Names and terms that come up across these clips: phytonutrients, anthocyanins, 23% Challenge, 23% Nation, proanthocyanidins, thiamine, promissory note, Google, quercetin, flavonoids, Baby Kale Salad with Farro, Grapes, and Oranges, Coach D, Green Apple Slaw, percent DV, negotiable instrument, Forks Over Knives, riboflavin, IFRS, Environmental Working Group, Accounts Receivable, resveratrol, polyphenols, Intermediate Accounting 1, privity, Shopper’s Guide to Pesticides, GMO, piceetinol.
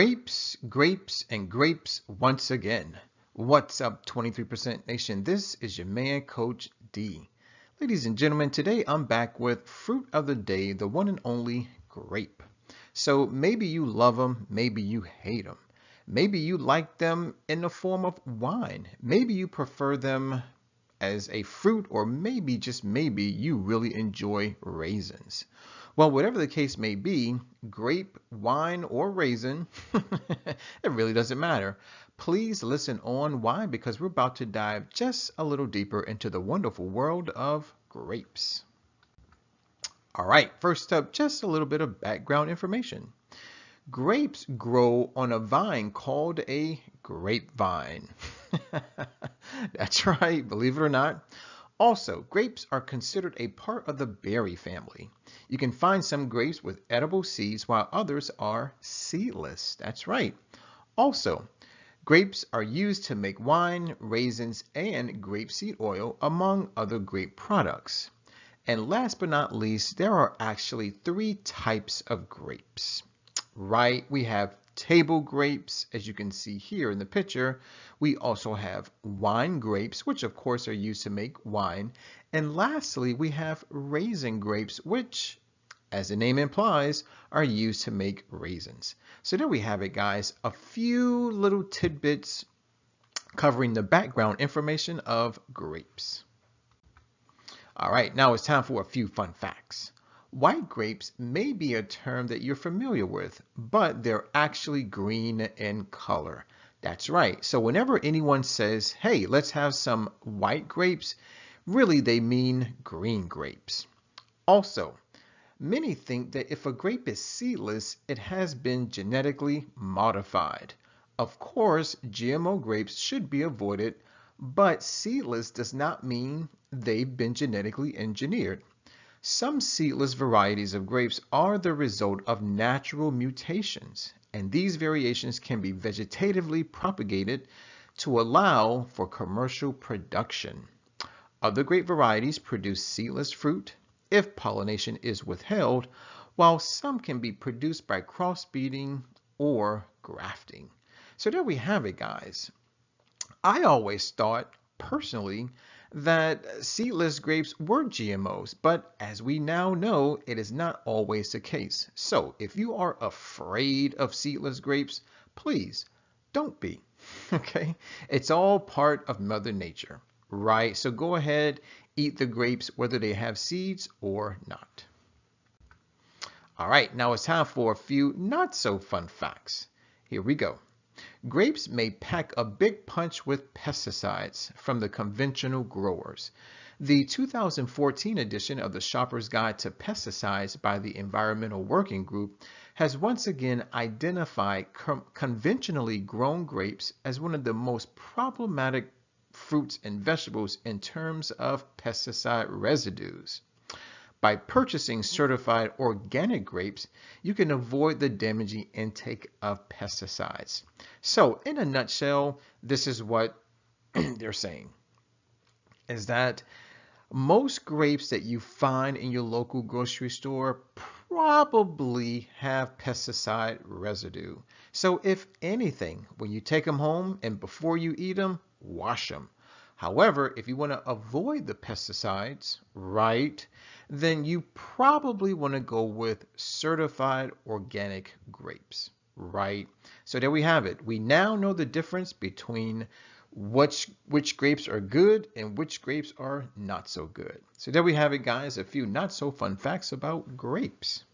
Grapes, grapes, and grapes once again. What's up, 23% Nation? This is your man, Coach D. Ladies and gentlemen, today I'm back with fruit of the day, the one and only grape. So maybe you love them, maybe you hate them. Maybe you like them in the form of wine. Maybe you prefer them as a fruit, or maybe, just maybe, you really enjoy raisins. Well, whatever the case may be, grape, wine, or raisin, it really doesn't matter. Please listen on. Why? Because we're about to dive just a little deeper into the wonderful world of grapes. All right, first up, just a little bit of background information. Grapes grow on a vine called a grapevine. That's right, believe it or not. Also, grapes are considered a part of the berry family. You can find some grapes with edible seeds while others are seedless. That's right. Also, grapes are used to make wine, raisins, and grapeseed oil, among other grape products. And last but not least, there are actually three types of grapes. Right, we have table grapes, as you can see here in the picture. We also have wine grapes, which of course are used to make wine. And lastly, we have raisin grapes, which, as the name implies, are used to make raisins. So there we have it, guys. A few little tidbits covering the background information of grapes. All right, now it's time for a few fun facts. White grapes may be a term that you're familiar with, but they're actually green in color. That's right. So whenever anyone says, hey, let's have some white grapes, really they mean green grapes. Also, many think that if a grape is seedless, it has been genetically modified. Of course, GMO grapes should be avoided, but seedless does not mean they've been genetically engineered. Some seedless varieties of grapes are the result of natural mutations, and these variations can be vegetatively propagated to allow for commercial production. Other grape varieties produce seedless fruit if pollination is withheld, while some can be produced by crossbreeding or grafting. So there we have it, guys. I always thought, personally, that seedless grapes were GMOs, but as we now know, it is not always the case. So if you are afraid of seedless grapes, please don't be, okay? It's all part of Mother Nature, right? So go ahead, eat the grapes, whether they have seeds or not. All right, now it's time for a few not so fun facts. Here we go. Grapes may pack a big punch with pesticides from the conventional growers. The 2014 edition of the Shopper's Guide to Pesticides by the Environmental Working Group has once again identified conventionally grown grapes as one of the most problematic fruits and vegetables in terms of pesticide residues. By purchasing certified organic grapes, you can avoid the damaging intake of pesticides. So in a nutshell, this is what they're saying, is that most grapes that you find in your local grocery store probably have pesticide residue. So if anything, when you take them home and before you eat them, wash them. However, if you want to avoid the pesticides, right, then you probably want to go with certified organic grapes, right? So there we have it. We now know the difference between which grapes are good and which grapes are not so good. So there we have it, guys, a few not so fun facts about grapes.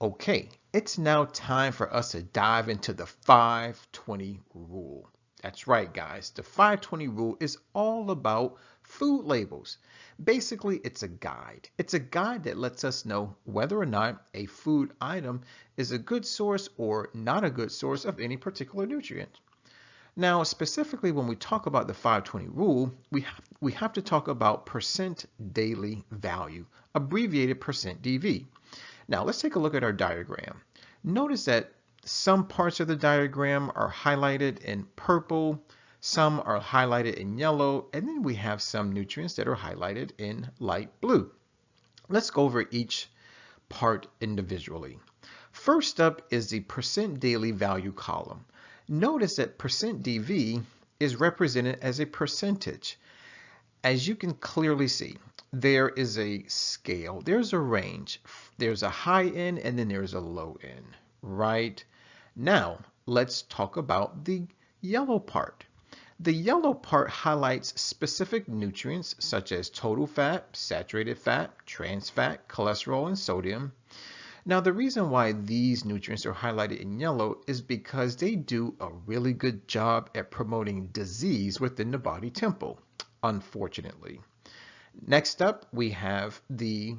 Okay, it's now time for us to dive into the 5/20 rule. That's right, guys. The 5/20 rule is all about food labels. Basically, it's a guide. It's a guide that lets us know whether or not a food item is a good source or not a good source of any particular nutrient. Now, specifically when we talk about the 5/20 rule, we have to talk about percent daily value, abbreviated percent DV. Now, let's take a look at our diagram. Notice that some parts of the diagram are highlighted in purple, some are highlighted in yellow, and then we have some nutrients that are highlighted in light blue. Let's go over each part individually. First up is the percent daily value column. Notice that percent DV is represented as a percentage. As you can clearly see, there is a scale, there's a range, there's a high end, and then there's a low end, right? Now, let's talk about the yellow part. The yellow part highlights specific nutrients such as total fat, saturated fat, trans fat, cholesterol, and sodium. Now, the reason why these nutrients are highlighted in yellow is because they do a really good job at promoting disease within the body temple, unfortunately. Next up, we have the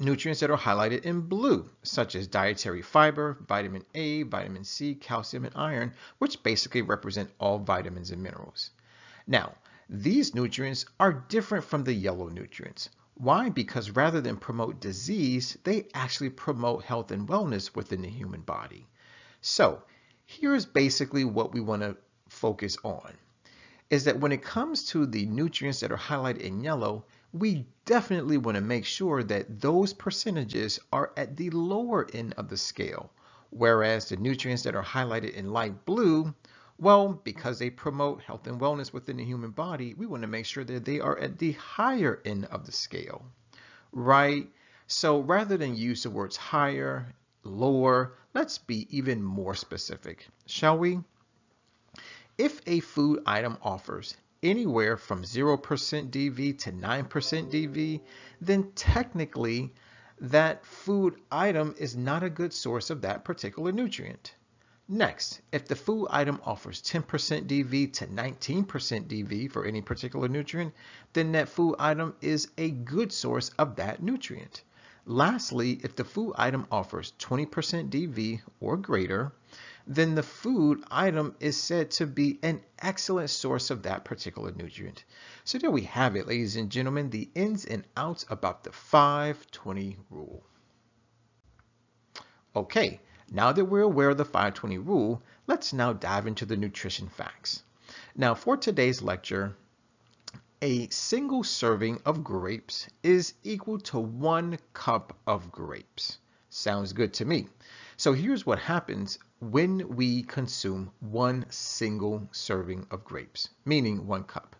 nutrients that are highlighted in blue, such as dietary fiber, vitamin A, vitamin C, calcium, and iron, which basically represent all vitamins and minerals. Now, these nutrients are different from the yellow nutrients. Why? Because rather than promote disease, they actually promote health and wellness within the human body. So here's basically what we want to focus on, is that when it comes to the nutrients that are highlighted in yellow, we definitely want to make sure that those percentages are at the lower end of the scale, whereas the nutrients that are highlighted in light blue, well, because they promote health and wellness within the human body, we want to make sure that they are at the higher end of the scale, right? So rather than use the words higher, lower, let's be even more specific, shall we? If a food item offers anywhere from 0% DV to 9% DV, then technically that food item is not a good source of that particular nutrient. Next, if the food item offers 10% DV to 19% DV for any particular nutrient, then that food item is a good source of that nutrient. Lastly, if the food item offers 20% DV or greater, then the food item is said to be an excellent source of that particular nutrient. So there we have it, ladies and gentlemen, the ins and outs about the 5/20 rule. Okay. Now that we're aware of the 5/20 rule, let's now dive into the nutrition facts. Now, for today's lecture, a single serving of grapes is equal to 1 cup of grapes. Sounds good to me. So here's what happens when we consume 1 single serving of grapes, meaning 1 cup.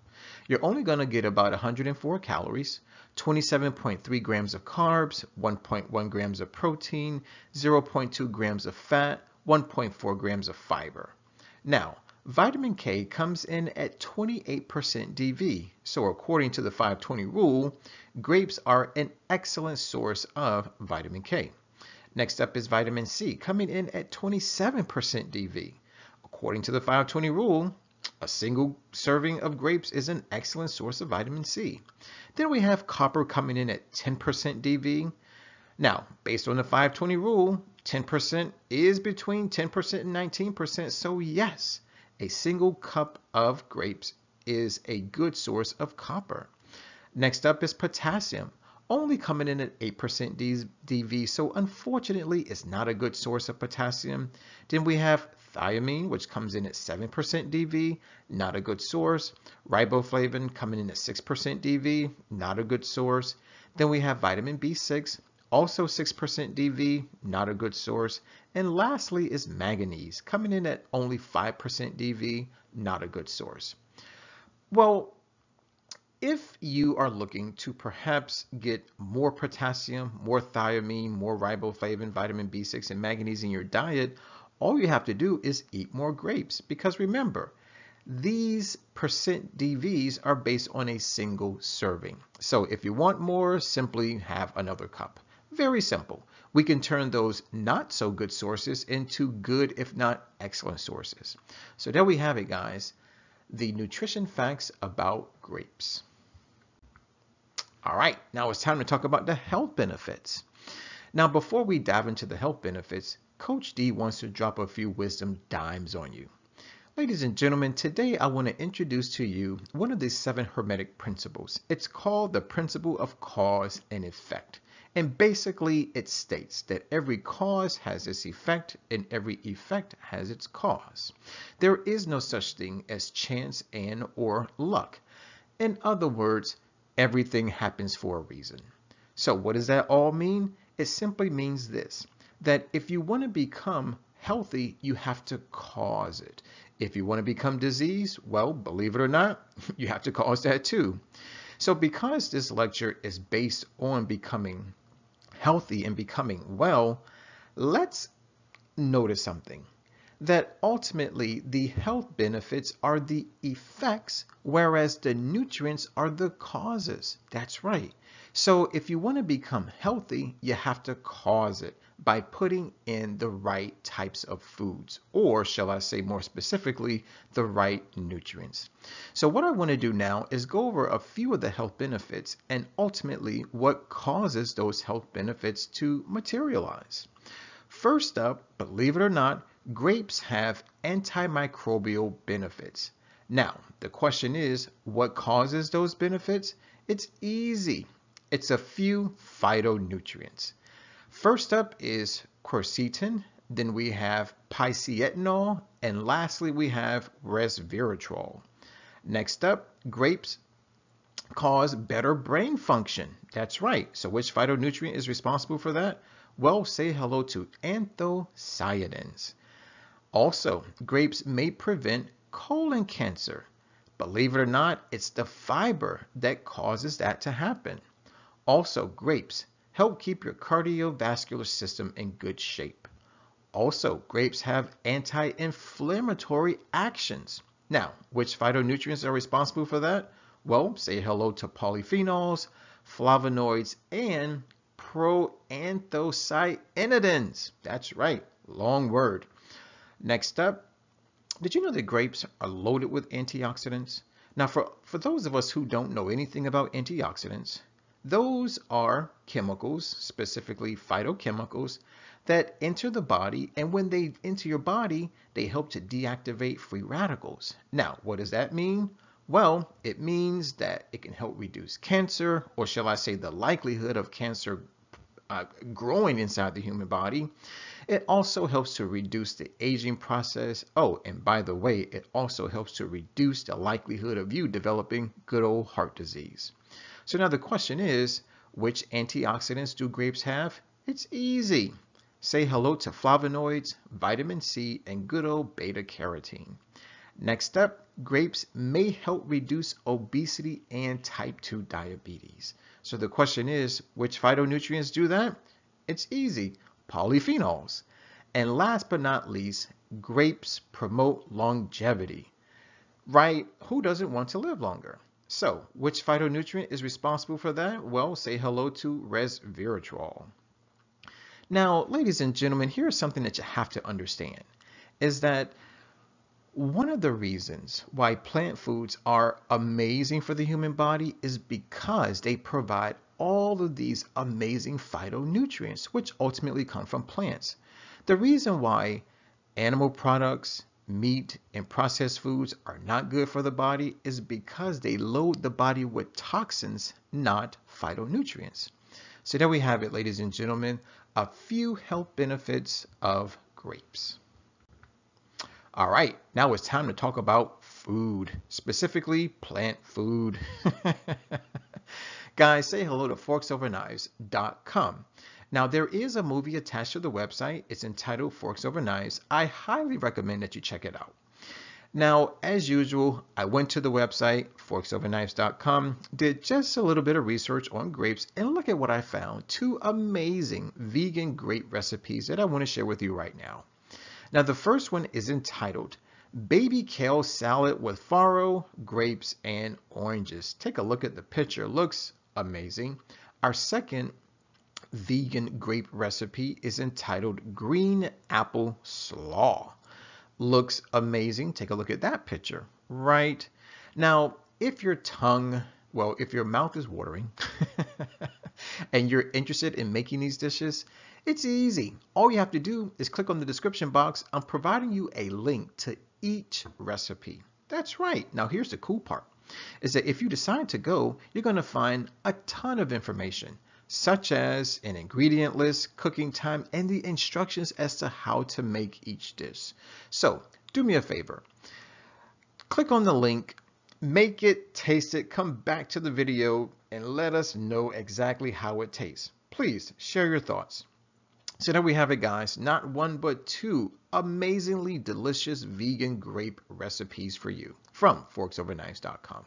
You're only going to get about 104 calories, 27.3 grams of carbs, 1.1 grams of protein, 0.2 grams of fat, 1.4 grams of fiber. Now, vitamin K comes in at 28% DV. So according to the 5/20 rule, grapes are an excellent source of vitamin K. Next up is vitamin C, coming in at 27% DV. According to the 5/20 rule, a single serving of grapes is an excellent source of vitamin C. Then we have copper coming in at 10% DV. Now, based on the 5/20 rule, 10% is between 10% and 19%. So yes, a single cup of grapes is a good source of copper. Next up is potassium, only coming in at 8% DV. So unfortunately, it's not a good source of potassium. Then we have thiamine, which comes in at 7% DV, not a good source. Riboflavin coming in at 6% DV, not a good source. Then we have vitamin B6, also 6% DV, not a good source. And lastly is manganese, coming in at only 5% DV, not a good source. Well, if you are looking to perhaps get more potassium, more thiamine, more riboflavin, vitamin B6, and manganese in your diet, all you have to do is eat more grapes, because remember, these percent DVs are based on a single serving. So if you want more, simply have another cup. Very simple. We can turn those not so good sources into good, if not excellent sources. So there we have it, guys. The nutrition facts about grapes. All right, now it's time to talk about the health benefits. Now, before we dive into the health benefits, Coach D wants to drop a few wisdom dimes on you. Ladies and gentlemen, today I want to introduce to you one of the 7 hermetic principles. It's called the principle of cause and effect. And basically it states that every cause has its effect and every effect has its cause. There is no such thing as chance and or luck. In other words, everything happens for a reason. So what does that all mean? It simply means this. that if you want to become healthy, you have to cause it. If you want to become diseased, well, believe it or not, you have to cause that too. So because this lecture is based on becoming healthy and becoming well, let's notice something, that ultimately the health benefits are the effects, whereas the nutrients are the causes. That's right. So if you want to become healthy, you have to cause it by putting in the right types of foods, or shall I say more specifically, the right nutrients. So what I want to do now is go over a few of the health benefits and ultimately what causes those health benefits to materialize. First up, believe it or not, grapes have antimicrobial benefits. Now, the question is, what causes those benefits? It's easy. It's a few phytonutrients. First up is quercetin, then we have piceetinol, and lastly we have resveratrol. Next up, grapes cause better brain function. That's right. So which phytonutrient is responsible for that? Well, say hello to anthocyanins. Also, grapes may prevent colon cancer. Believe it or not, it's the fiber that causes that to happen. Also, grapes help keep your cardiovascular system in good shape. Also, grapes have anti-inflammatory actions. Now, which phytonutrients are responsible for that? Well, say hello to polyphenols, flavonoids, and proanthocyanidins. That's right, long word. Next up, did you know that grapes are loaded with antioxidants? Now, for those of us who don't know anything about antioxidants, those are chemicals, specifically phytochemicals, that enter the body, and when they enter your body, they help to deactivate free radicals. Now, what does that mean? Well, it means that it can help reduce cancer, or shall I say the likelihood of cancer growing inside the human body. It also helps to reduce the aging process. Oh, and by the way, it also helps to reduce the likelihood of you developing good old heart disease. So now the question is, which antioxidants do grapes have? It's easy. Say hello to flavonoids, vitamin C, and good old beta carotene. Next up, grapes may help reduce obesity and type 2 diabetes. So the question is, which phytonutrients do that? It's easy, polyphenols. And last but not least, grapes promote longevity. Right, who doesn't want to live longer? So, which phytonutrient is responsible for that? Well, say hello to resveratrol. Now, ladies and gentlemen, here's something that you have to understand, is that one of the reasons why plant foods are amazing for the human body is because they provide all of these amazing phytonutrients, which ultimately come from plants. The reason why animal products, meat, and processed foods are not good for the body is because they load the body with toxins, not phytonutrients. So there we have it, ladies and gentlemen, a few health benefits of grapes. All right, now it's time to talk about food, specifically plant food. Guys, say hello to forksoverknives.com. Now, there is a movie attached to the website. It's entitled Forks Over Knives. I highly recommend that you check it out. Now, as usual, I went to the website, forksoverknives.com, did just a little bit of research on grapes, and look at what I found. Two amazing vegan grape recipes that I want to share with you right now. Now, the first one is entitled Baby Kale Salad with Farro, Grapes, and Oranges. Take a look at the picture. Looks amazing. Our second vegan grape recipe is entitled Green Apple Slaw. Looks amazing. Take a look at that picture. Right. Now, if your tongue, well, if your mouth is watering and you're interested in making these dishes, it's easy. All you have to do is click on the description box. I'm providing you a link to each recipe. That's right. Now here's the cool part, is that if you decide to go, you're going to find a ton of information, such as an ingredient list, cooking time, and the instructions as to how to make each dish. So do me a favor, click on the link, make it, taste it, come back to the video, and let us know exactly how it tastes. Please share your thoughts. So there we have it, guys. Not one, but two amazingly delicious vegan grape recipes for you from forksoverknives.com.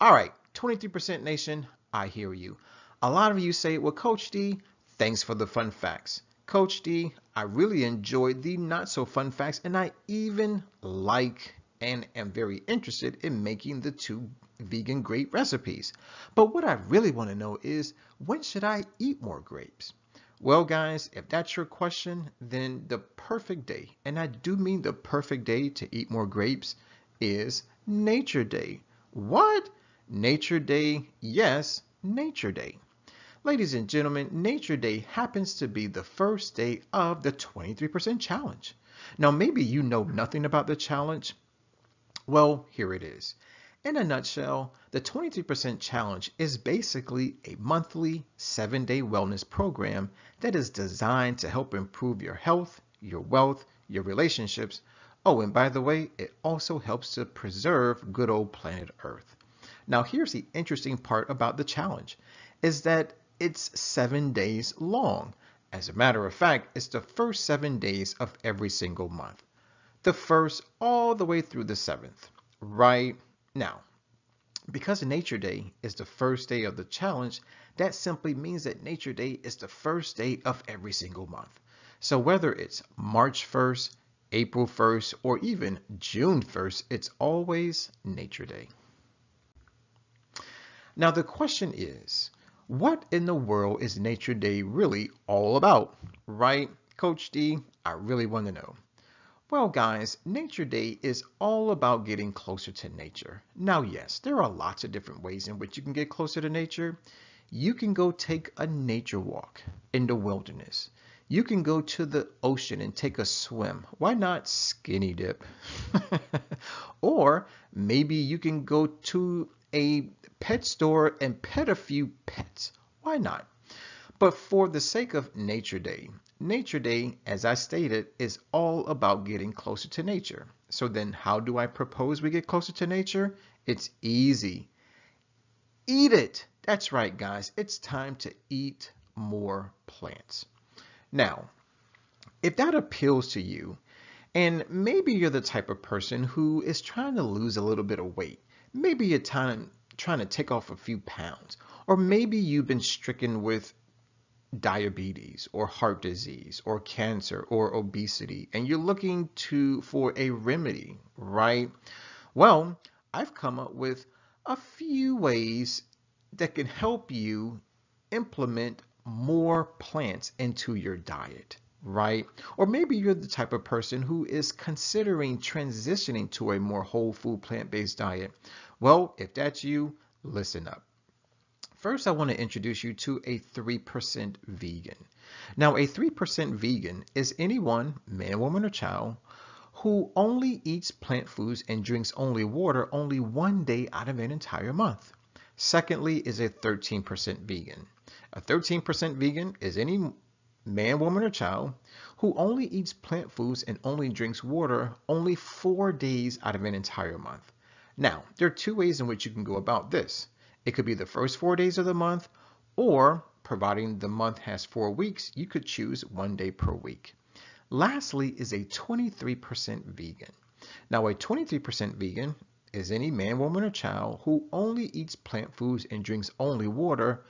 All right, 23% Nation, I hear you. A lot of you say, well, Coach D, thanks for the fun facts. Coach D, I really enjoyed the not so fun facts, and I even like and am very interested in making the two vegan grape recipes. But what I really want to know is, when should I eat more grapes? Well, guys, if that's your question, then the perfect day, and I do mean the perfect day to eat more grapes, is Nature Day. What? Nature Day? Yes, Nature Day. Ladies and gentlemen, Nature Day happens to be the first day of the 23% Challenge. Now, maybe you know nothing about the challenge. Well, here it is. In a nutshell, the 23% Challenge is basically a monthly 7-day wellness program that is designed to help improve your health, your wealth, your relationships. Oh, and by the way, it also helps to preserve good old planet Earth. Now, here's the interesting part about the challenge, is that it's 7 days long. As a matter of fact, it's the first 7 days of every single month. The first all the way through the seventh. Right now, because Nature Day is the first day of the challenge, that simply means that Nature Day is the first day of every single month. So whether it's March 1st, April 1st, or even June 1st, it's always Nature Day. Now the question is, what in the world is Nature Day really all about, right? Coach D, I really want to know. Well, guys, Nature Day is all about getting closer to nature. Now, yes, there are lots of different ways in which you can get closer to nature. You can go take a nature walk in the wilderness. You can go to the ocean and take a swim. Why not skinny dip? Or maybe you can go to a pet store and pet a few pets. Why not? But for the sake of Nature Day, as I stated, is all about getting closer to nature. So then how do I propose we get closer to nature? It's easy. Eat it. That's right, guys. It's time to eat more plants. Now, if that appeals to you, and maybe you're the type of person who is trying to lose a little bit of weight, maybe you're trying to take off a few pounds, or maybe you've been stricken with diabetes or heart disease or cancer or obesity, and you're looking for a remedy, right? Well, I've come up with a few ways that can help you implement more plants into your diet, right? Or maybe you're the type of person who is considering transitioning to a more whole food plant-based diet. Well, if that's you, listen up. First, I want to introduce you to a 3% vegan. Now, a 3% vegan is anyone, man, woman, or child, who only eats plant foods and drinks only water only 1 day out of an entire month. Secondly is a 13% vegan. A 13% vegan is any man, woman, or child who only eats plant foods and only drinks water only 4 days out of an entire month. Now, there are two ways in which you can go about this. It could be the first 4 days of the month, or providing the month has 4 weeks, you could choose 1 day per week. Lastly is a 23% vegan. Now, a 23% vegan is any man, woman, or child who only eats plant foods and drinks only water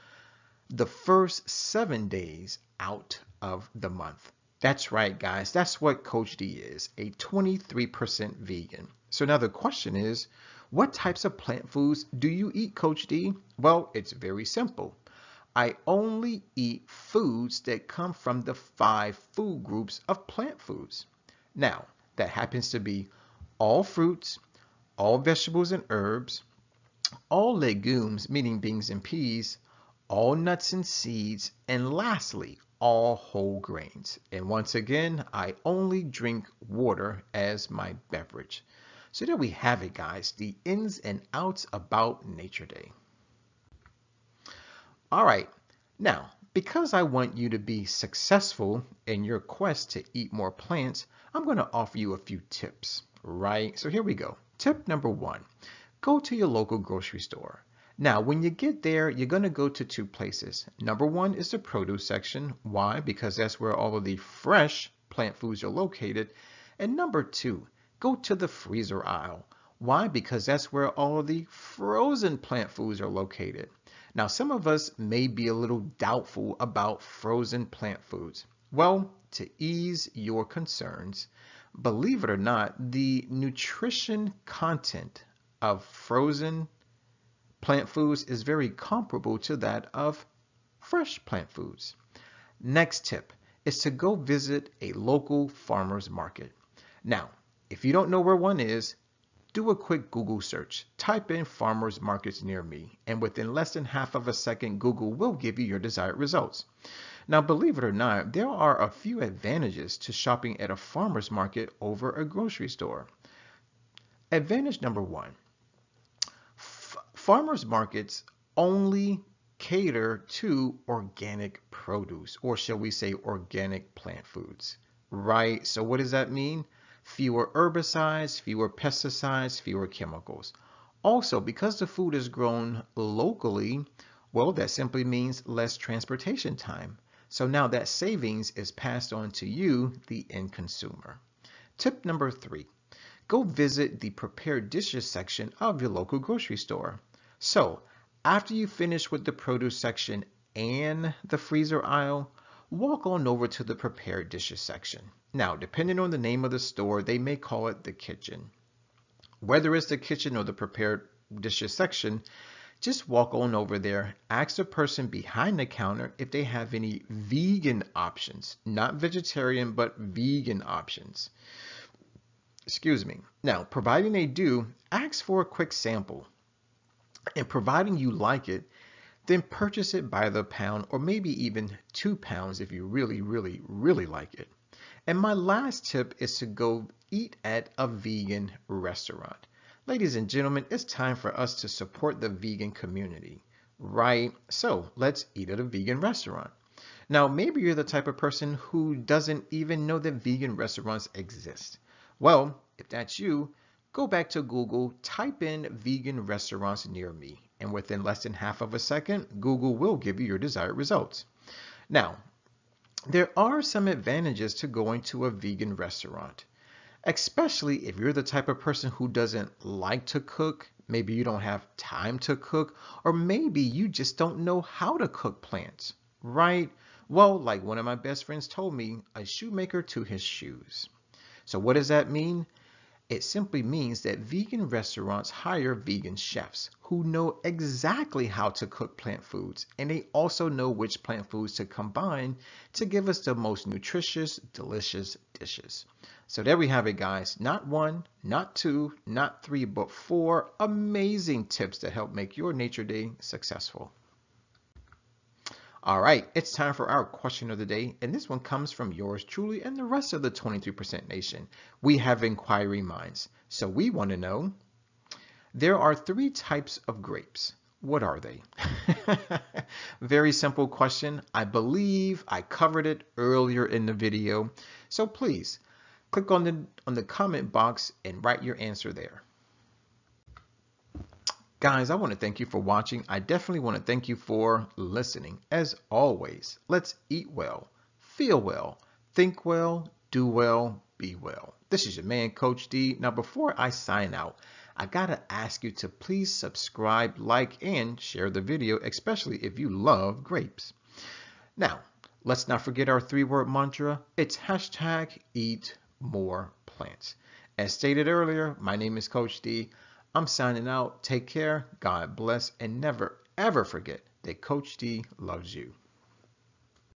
the first 7 days out of the month. That's right, guys. That's what Coach D is, a 23% vegan. So now the question is, what types of plant foods do you eat, Coach D? Well, it's very simple. I only eat foods that come from the 5 food groups of plant foods. Now, that happens to be all fruits, all vegetables and herbs, all legumes, meaning beans and peas, all nuts and seeds, and lastly, all whole grains. And once again, I only drink water as my beverage. So there we have it, guys, the ins and outs about Nature Day. All right, now, because I want you to be successful in your quest to eat more plants, I'm going to offer you a few tips, right? So here we go. Tip number 1, go to your local grocery store. Now, when you get there, you're going to go to two places. Number one is the produce section. Why? Because that's where all of the fresh plant foods are located. And number two, go to the freezer aisle. Why? Because that's where all of the frozen plant foods are located. Now, some of us may be a little doubtful about frozen plant foods. Well, to ease your concerns, believe it or not, the nutrition content of frozen plant foods is very comparable to that of fresh plant foods. Next tip is to go visit a local farmer's market. Now, if you don't know where one is, do a quick Google search. Type in farmer's markets near me, and within less than half of a second, Google will give you your desired results. Now, believe it or not, there are a few advantages to shopping at a farmer's market over a grocery store. Advantage number one. Farmers markets only cater to organic produce, or shall we say organic plant foods, right? So what does that mean? Fewer herbicides, fewer pesticides, fewer chemicals. Also, because the food is grown locally, well, that simply means less transportation time. So now that savings is passed on to you, the end consumer. Tip number three, go visit the prepared dishes section of your local grocery store. So, after you finish with the produce section and the freezer aisle, walk on over to the prepared dishes section. Now, depending on the name of the store, they may call it the kitchen. Whether it's the kitchen or the prepared dishes section, just walk on over there, ask the person behind the counter if they have any vegan options, not vegetarian, but vegan options. Excuse me. Now, providing they do, ask for a quick sample. And providing you like it, then purchase it by the pound or maybe even 2 pounds if you really, really, really like it. And my last tip is to go eat at a vegan restaurant. Ladies and gentlemen, it's time for us to support the vegan community, right? So let's eat at a vegan restaurant. Now, maybe you're the type of person who doesn't even know that vegan restaurants exist. Well, if that's you, go back to Google, type in vegan restaurants near me, and within less than half of a second, Google will give you your desired results. Now, there are some advantages to going to a vegan restaurant, especially if you're the type of person who doesn't like to cook, maybe you don't have time to cook, or maybe you just don't know how to cook plants, right? Well, like one of my best friends told me, a shoemaker to his shoes. So what does that mean? It simply means that vegan restaurants hire vegan chefs who know exactly how to cook plant foods, and they also know which plant foods to combine to give us the most nutritious, delicious dishes. So there we have it, guys. Not one, not two, not three, but four amazing tips to help make your nature day successful. All right, it's time for our question of the day, and this one comes from yours truly and the rest of the 23% Nation. We have inquiring minds, so we want to know, there are three types of grapes. What are they? Very simple question. I believe I covered it earlier in the video, so please click on the comment box and write your answer there. Guys, I want to thank you for watching. I definitely want to thank you for listening. As always, let's eat well, feel well, think well, do well, be well. This is your man, Coach D. Now, before I sign out, I got to ask you to please subscribe, like, and share the video, especially if you love grapes. Now, let's not forget our three-word mantra. It's #eatmoreplants. As stated earlier, my name is Coach D. I'm signing out. Take care. God bless. And never, ever forget that Coach D loves you.